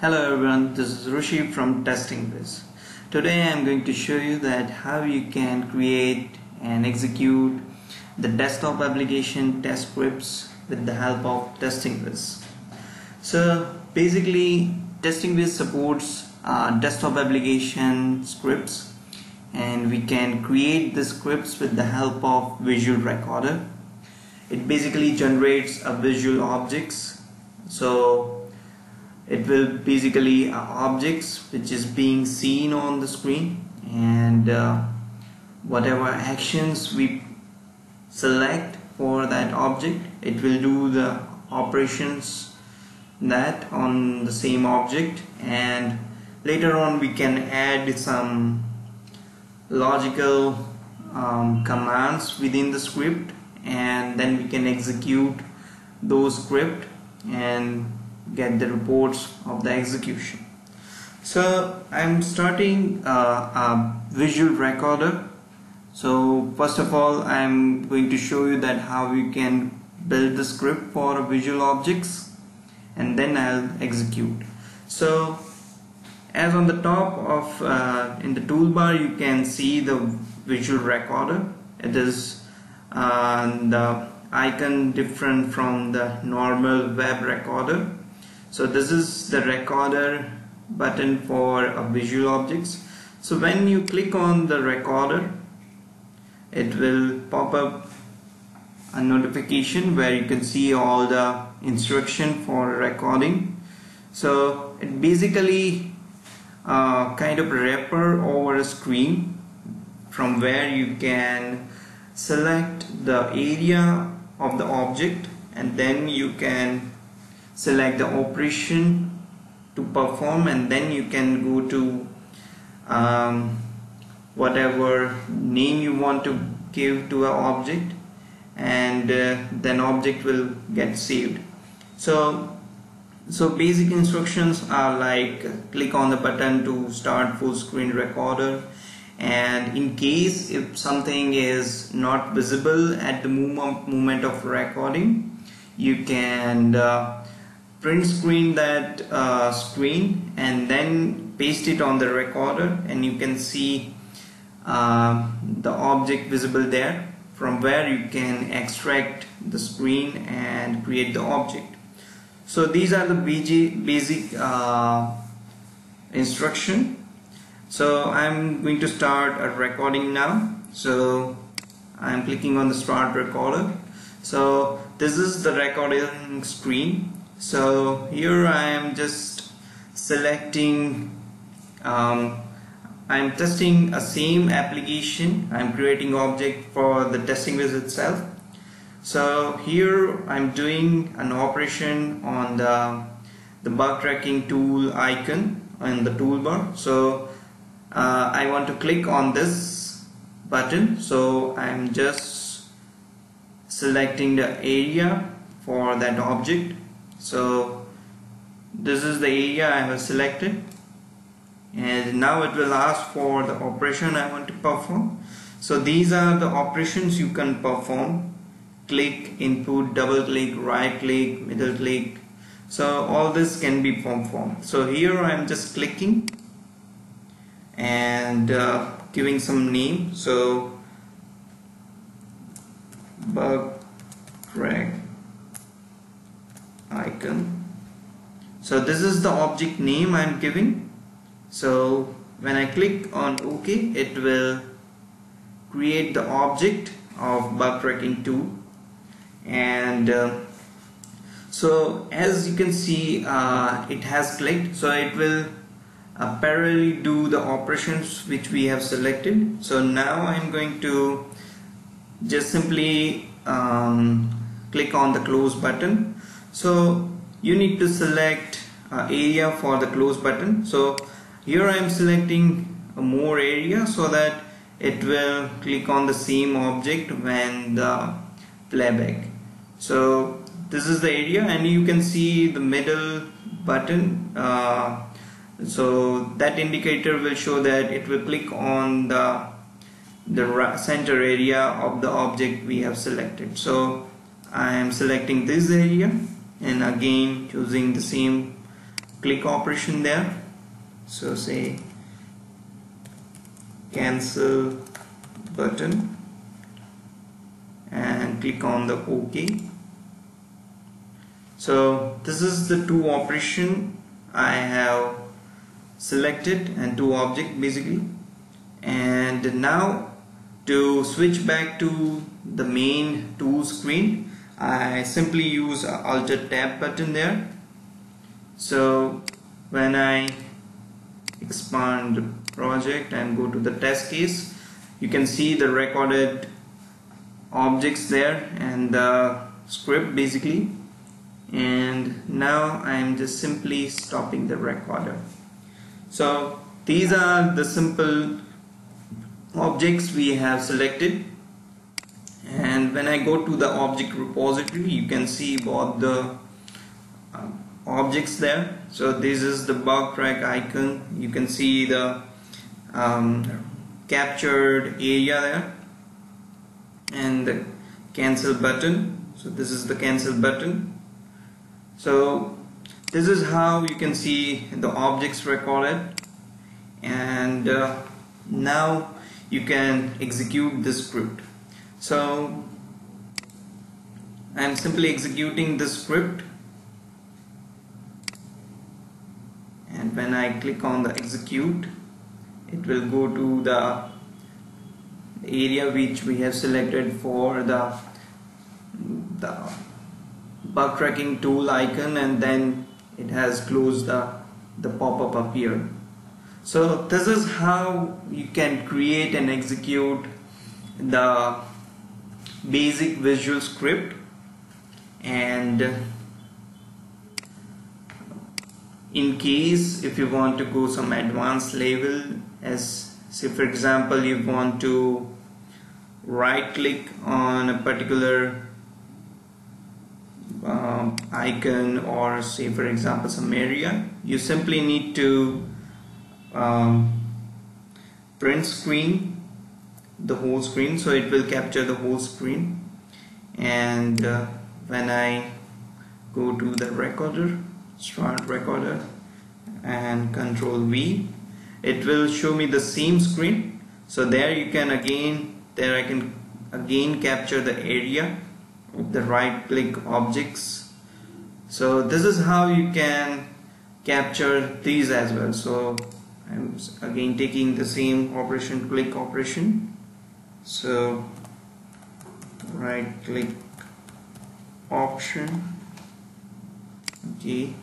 Hello everyone, this is Rishi from TestingWhiz. Today I'm going to show you that how you can create and execute the desktop application test scripts with the help of TestingWhiz. So basically TestingWhiz supports desktop application scripts, and we can create the scripts with the help of Visual Recorder. It basically generates a visual objects. So it will basically objects which is being seen on the screen, and whatever actions we select for that object, it will do the operations that on the same object, and later on we can add some logical commands within the script, and then we can execute those script and get the reports of the execution. So I'm starting a Visual Recorder. So first of all, I'm going to show you that how you can build the script for visual objects, and then I'll execute. So as on the top of in the toolbar, you can see the Visual Recorder. It is the icon different from the normal web recorder. So this is the recorder button for visual objects. So when you click on the recorder, it will pop up a notification where you can see all the instruction for recording. So it basically kind of wrapper over a screen from where you can select the area of the object, and then you can select the operation to perform, and then you can go to whatever name you want to give to an object, and then object will get saved. So basic instructions are like click on the button to start full screen recorder, and in case if something is not visible at the moment of recording, you can print screen that screen and then paste it on the recorder, and you can see the object visible there, from where you can extract the screen and create the object. So these are the basic instruction. So I'm going to start a recording now. So I'm clicking on the start recorder. So this is the recording screen. So here I am just selecting, I'm testing a same application. I'm creating object for the TestingWhiz itself. So here I'm doing an operation on the bug tracking tool icon on the toolbar. So I want to click on this button. So I'm just selecting the area for that object. So this is the area I have selected, and now it will ask for the operation I want to perform. So these are the operations you can perform: click, input, double click, right click, middle click. So all this can be performed. So here I am just clicking and giving some name. So bug track icon. So this is the object name I'm giving. So when I click on OK, it will create the object of bug tracking tool, and so as you can see, it has clicked. So it will parallelly do the operations which we have selected. So now I'm going to just simply click on the close button. So you need to select area for the close button. So here I am selecting more area so that it will click on the same object when the playback. So this is the area, and you can see the middle button. So that indicator will show that it will click on the the center area of the object we have selected. So I am selecting this area and again choosing the same click operation there. So say cancel button and click on the OK. So this is the two operation I have selected and two object basically. And now to switch back to the main tool screen, I simply use Alt-Tab button there. So when I expand the project and go to the test case, you can see the recorded objects there and the script basically. And now I am just simply stopping the recorder. So these are the simple objects we have selected. And when I go to the object repository, you can see both the objects there. So this is the bug track icon. You can see the captured area there and the cancel button. So this is the cancel button. So this is how you can see the objects recorded, and now you can execute the script. So I am simply executing the script, and when I click on the execute, it will go to the area which we have selected for the bug tracking tool icon, and then it has closed the pop-up up here. So this is how you can create and execute the basic visual script, and in case if you want to go some advanced level, as say for example you want to right click on a particular icon or say for example some area, you simply need to print screen the whole screen, so it will capture the whole screen. And when I go to the recorder, start recorder and control V, it will show me the same screen. So there you can again, there I can again capture the area, the right click objects. So this is how you can capture these as well. So I'm again taking the same operation, click operation, so right click option, okay,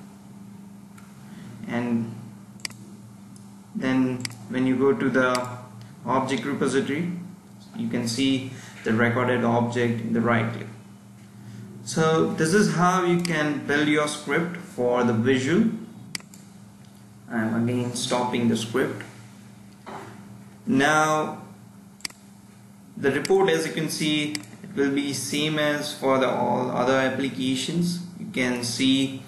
and then when you go to the object repository, you can see the recorded object in the right click. So this is how you can build your script for the visual. I am again stopping the script. Now the report, as you can see, it will be same as for the all other applications. You can see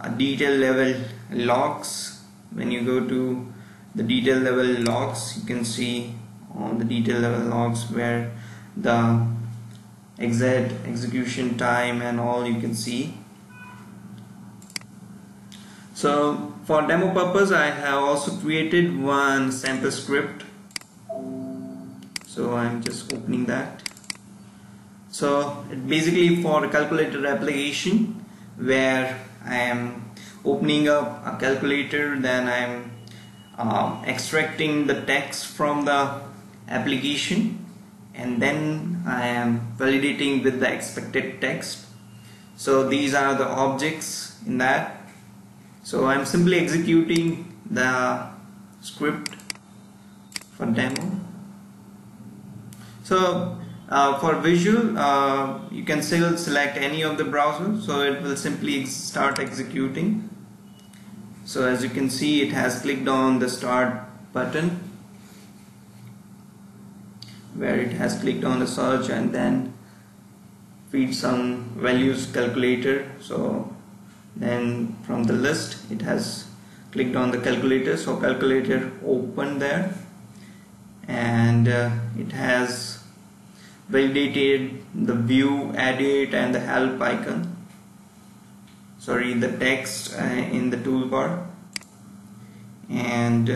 a detail level logs. When you go to the detail level logs, you can see on the detail level logs where the exact execution time and all you can see. So for demo purpose, I have also created one sample script, so I'm just opening that. So it basically for a calculator application where I am opening up a calculator, then I'm extracting the text from the application, and then I am validating with the expected text. So these are the objects in that. So I am simply executing the script for demo. So for visual, you can still select any of the browser, so it will simply start executing. So as you can see, it has clicked on the start button, where it has clicked on the search and then feed some values calculator. So then from the list it has clicked on the calculator, so calculator open there, and it has validated the view, edit, and the help icon, sorry, the text in the toolbar, and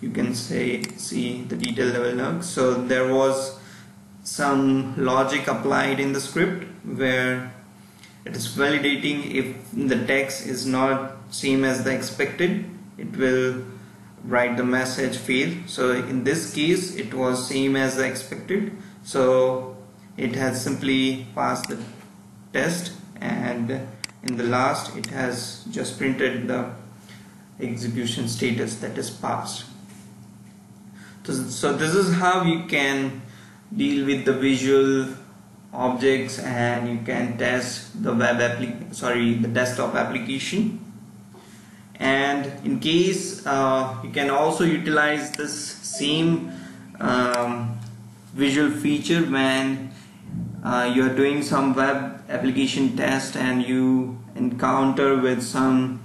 you can see the detail level log. So there was some logic applied in the script where it is validating if the text is not same as the expected, it will write the message fail. So in this case it was same as the expected, so it has simply passed the test, and in the last it has just printed the execution status that is passed. So this is how you can deal with the visual objects, and you can test the desktop application. And in case you can also utilize this same visual feature when you are doing some web application test and you encounter with some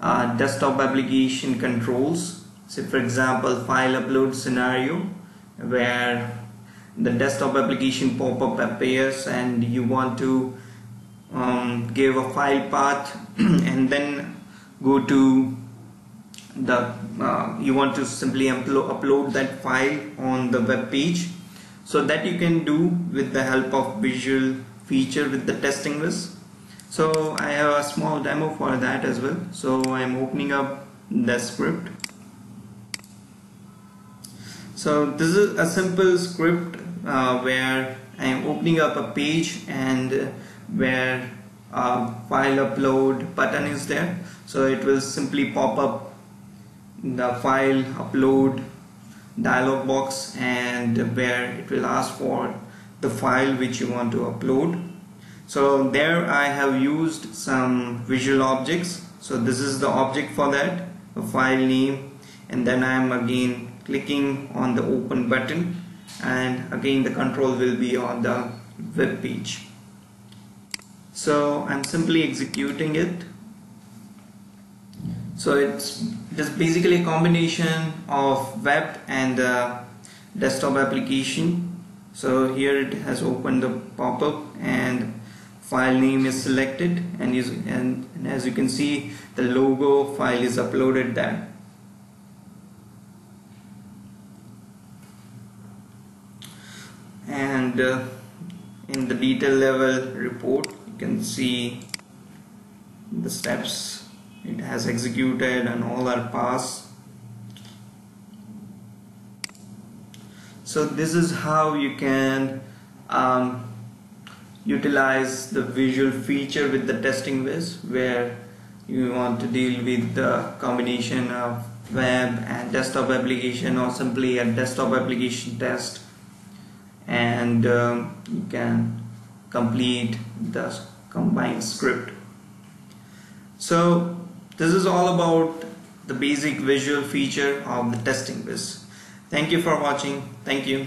desktop application controls. Say for example, file upload scenario where the desktop application pop-up appears and you want to give a file path and then go to the you want to simply upload that file on the web page. So that you can do with the help of visual feature with the TestingWhiz. So I have a small demo for that as well. So I am opening up the script. So this is a simple script where I am opening up a page and where file upload button is there, so it will simply pop up the file upload dialog box and where it will ask for the file which you want to upload. So there I have used some visual objects, so this is the object for that, a file name, and then I am again clicking on the open button and again the control will be on the web page. So I'm simply executing it. So it's just basically a combination of web and desktop application. So here it has opened the pop-up and file name is selected, and as you can see the logo file is uploaded there. And in the detail level report you can see the steps it has executed and all are passed. So this is how you can utilize the visual feature with the TestingWhiz, where you want to deal with the combination of web and desktop application or simply a desktop application test, and you can complete the combined script. So this is all about the basic visual feature of the TestingWhiz. Thank you for watching. Thank you.